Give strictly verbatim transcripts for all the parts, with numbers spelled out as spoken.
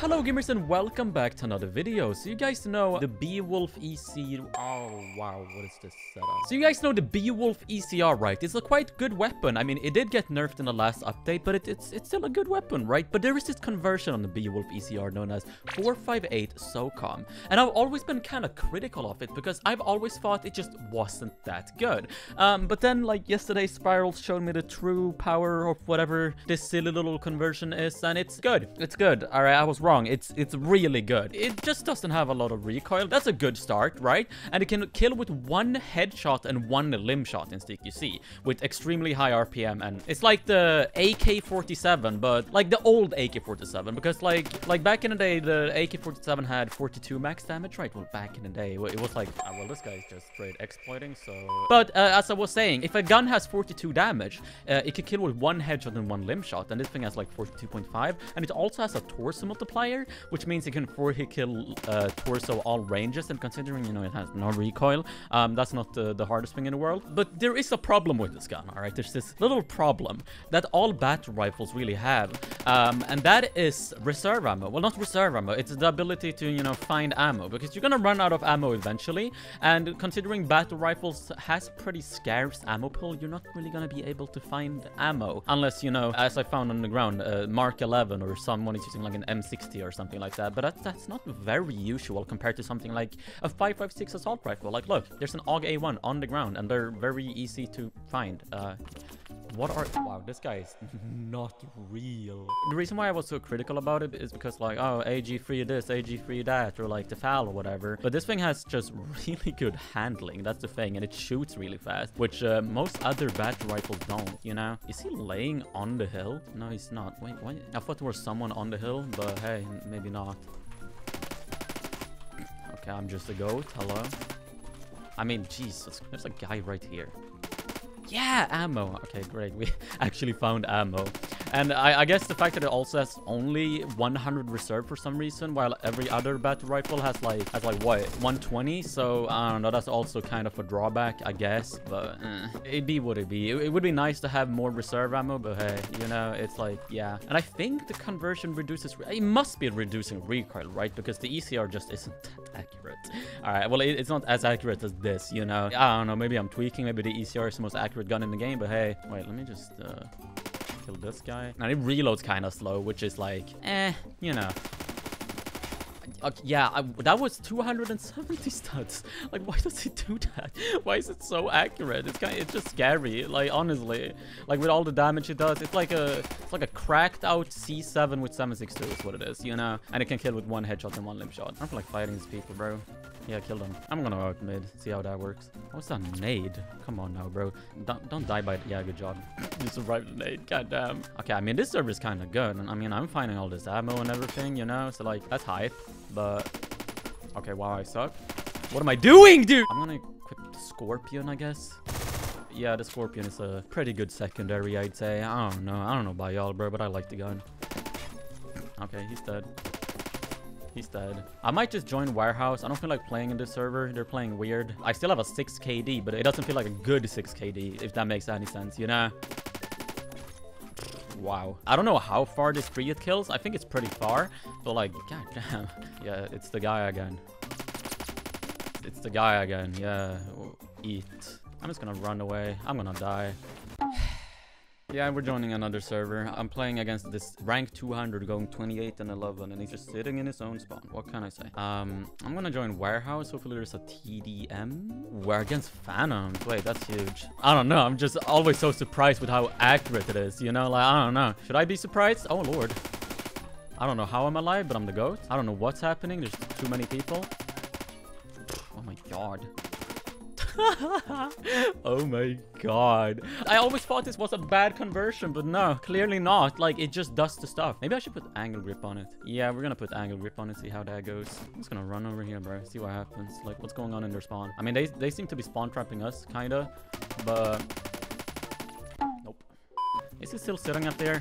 Hello gamers and welcome back to another video. So you guys know the Beowulf E C R. Oh wow, what is this setup? So you guys know the Beowulf E C R, right? It's a quite good weapon. I mean, it did get nerfed in the last update, but it, it's it's still a good weapon, right? But there is this conversion on the Beowulf E C R known as four five eight SOCOM, and I've always been kind of critical of it because I've always thought it just wasn't that good. Um, but then like yesterday, Spiral showed me the true power of whatever this silly little conversion is, and it's good. It's good. All right, I was wrong. It's it's really good. It just doesn't have a lot of recoil. That's a good start, right? And it can kill with one headshot and one limb shot in Stick U C with extremely high R P M, and it's like the A K forty-seven, but like the old A K forty-seven, because like like back in the day the A K forty-seven had forty-two max damage, right? Well, back in the day it was like, oh, well, this guy's just straight exploiting. So, but uh, as I was saying, if a gun has forty-two damage, uh, it can kill with one headshot and one limb shot, and this thing has like forty-two point five, and it also has a torso multiplier, which means it can four hit kill uh, torso all ranges, and considering, you know, it has no recoil, um, that's not the, the hardest thing in the world. But there is a problem with this gun, all right? There's this little problem that all battle rifles really have, um, and that is reserve ammo. Well, not reserve ammo, it's the ability to, you know, find ammo, because you're gonna run out of ammo eventually, and considering battle rifles has pretty scarce ammo pool, you're not really gonna be able to find ammo, unless, you know, as I found on the ground, uh, Mark eleven or someone is using like an m sixty or something like that. But that's, that's not very usual compared to something like a five five six assault rifle. Like, look, there's an aug A one on the ground, and they're very easy to find. Uh, what are... Wow, this guy is not real. The reason why I was so critical about it is because, like, oh, A G three this, A G three that, or like the F A L or whatever. But this thing has just really good handling. That's the thing. And it shoots really fast, which uh, most other battle rifles don't, you know? Is he laying on the hill? No, he's not. Wait, why? I thought there was someone on the hill, but hey, maybe not. Okay, I'm just a goat. Hello. I mean, Jesus. There's a guy right here. Yeah, ammo. Okay, great. We actually found ammo. And I, I guess the fact that it also has only one hundred reserve for some reason, while every other battle rifle has like, has like what, one twenty? So, I don't know, that's also kind of a drawback, I guess, but eh, it'd be what it'd be. It, it would be nice to have more reserve ammo, but hey, you know, it's like, yeah. And I think the conversion reduces, it must be reducing recoil, right? Because the E C R just isn't that accurate. All right, well, it, it's not as accurate as this, you know? I don't know, maybe I'm tweaking, maybe the E C R is the most accurate gun in the game, but hey. Wait, let me just... Uh... this guy, and it reloads kind of slow, which is like, eh, you know. Okay, yeah, I, that was two hundred seventy studs. Like, why does he do that? Why is it so accurate? It's kind of, it's just scary. Like, honestly, like with all the damage it does, it's like a, it's like a cracked out C seven with seven six two is what it is, you know. And it can kill with one headshot and one limb shot. I don't feel like fighting these people, bro. Yeah, kill them. I'm gonna out mid. See how that works. What's that nade? Come on now, bro. Don't, don't die by it. Yeah, good job. You survived the nade. Goddamn. Okay, I mean, this server is kind of good. And I mean, I'm finding all this ammo and everything, you know? So, like, that's hype. But... Okay, wow, I suck. What am I doing, dude? I'm gonna equip the scorpion, I guess. Yeah, the scorpion is a pretty good secondary, I'd say. I don't know. I don't know about y'all, bro, but I like the gun. Okay, he's dead. He's dead. I might just join Warehouse. I don't feel like playing in this server. They're playing weird. I still have a six K D, but it doesn't feel like a good six K D, if that makes any sense, you know? Wow. I don't know how far this three hit kills. I think it's pretty far. But like, goddamn. Yeah, it's the guy again. It's the guy again. Yeah. Eat. I'm just gonna run away. I'm gonna die. Yeah, we're joining another server. I'm playing against this rank two hundred going twenty-eight and eleven, and he's just sitting in his own spawn. What can I say? Um, I'm gonna join Warehouse. Hopefully there's a T D M. We're against Phantoms. Wait, that's huge. I don't know. I'm just always so surprised with how accurate it is. You know, like, I don't know. Should I be surprised? Oh, Lord. I don't know how I'm alive, but I'm the GOAT. I don't know what's happening. There's too many people. Oh, my God. Oh my god. I always thought this was a bad conversion, but no, clearly not. Like, it just does the stuff. Maybe I should put angle grip on it. Yeah, we're gonna put angle grip on it, see how that goes. I'm just gonna run over here, bro. See what happens. Like, what's going on in their spawn? I mean, they, they seem to be spawn trapping us, kinda. But... Nope. Is he still sitting up there?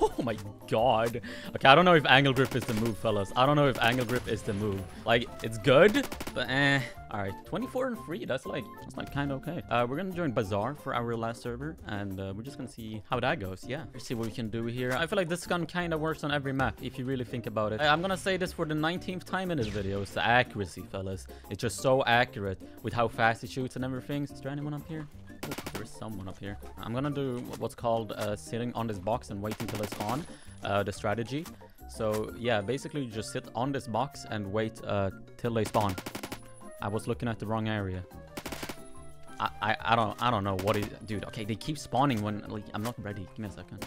Oh my god. Okay, I don't know if angle grip is the move, fellas. I don't know if angle grip is the move. Like, it's good, but eh... All right, twenty-four and free. That's like that's like kind of okay. Uh, we're gonna join Bazaar for our last server, and uh, we're just gonna see how that goes. Yeah, let's see what we can do here. I feel like this gun kind of works on every map if you really think about it. I I'm gonna say this for the nineteenth time in this video. It's the accuracy, fellas. It's just so accurate with how fast it shoots and everything. Is there anyone up here? There's someone up here. I'm gonna do what's called uh, sitting on this box and waiting till it's on, uh, the strategy. So yeah, basically you just sit on this box and wait uh, till they spawn. I was looking at the wrong area. I, I I don't I don't know what is, dude. Okay, they keep spawning when like I'm not ready. Give me a second.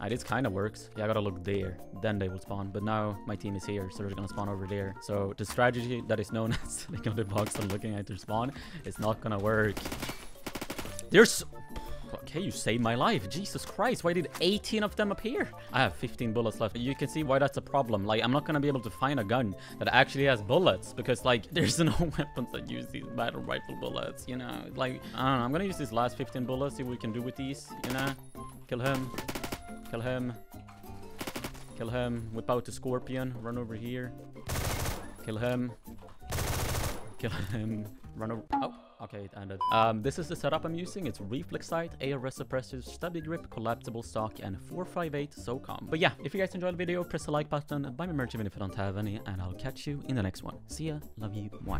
Ah, this kind of works. Yeah, I gotta look there. Then they will spawn. But now my team is here, so they're gonna spawn over there. So the strategy that is known as sitting on the box and looking at their spawn is not gonna work. There's. Okay, you saved my life. Jesus Christ, why did eighteen of them appear? I have fifteen bullets left. You can see why that's a problem. Like, I'm not gonna be able to find a gun that actually has bullets because, like, there's no weapons that use these battle rifle bullets, you know? Like, I don't know. I'm gonna use these last fifteen bullets, see what we can do with these, you know? Kill him. Kill him. Kill him. Whip out the scorpion. Run over here. Kill him. Kill him. Run over. Oh. Okay, it ended. Um, this is the setup I'm using. It's reflexite, A R S suppressor, stubby grip, collapsible stock, and four five eight SOCOM. But yeah, if you guys enjoyed the video, press the like button, buy my merch even if you don't have any, and I'll catch you in the next one. See ya, love you, bye.